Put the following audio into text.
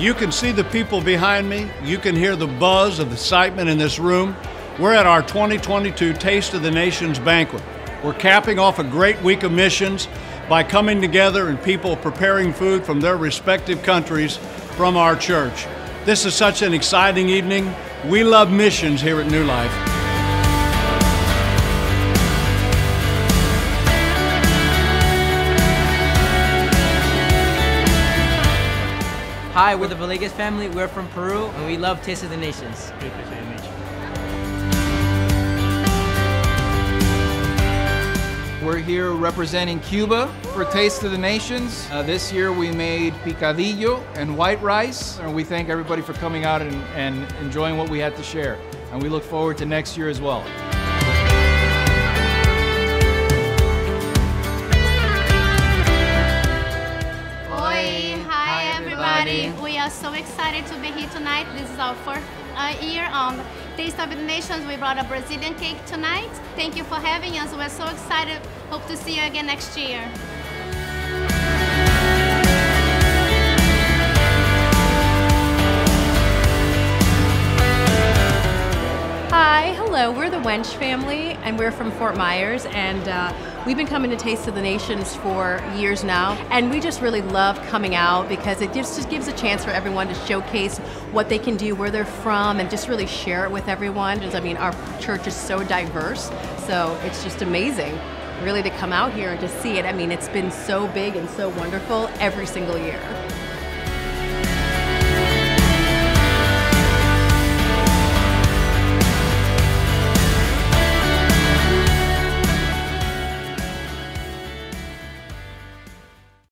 You can see the people behind me. You can hear the buzz of excitement in this room. We're at our 2022 Taste of the Nations banquet. We're capping off a great week of missions by coming together and people preparing food from their respective countries from our church. This is such an exciting evening. We love missions here at New Life. Hi, we're the Villegas family. We're from Peru, and we love Taste of the Nations. We're here representing Cuba for Taste of the Nations. This year we made picadillo and white rice, and we thank everybody for coming out and enjoying what we had to share. And we look forward to next year as well. We are so excited to be here tonight. This is our fourth year on Taste of the Nations. We brought a Brazilian cake tonight. Thank you for having us. We're so excited. Hope to see you again next year. Hi, hello, we're the Wench family, and we're from Fort Myers, and we've been coming to Taste of the Nations for years now, and we just really love coming out because it just gives a chance for everyone to showcase what they can do, where they're from, and just really share it with everyone. Because, I mean, our church is so diverse, so it's just amazing, really, to come out here and to see it. I mean, it's been so big and so wonderful every single year.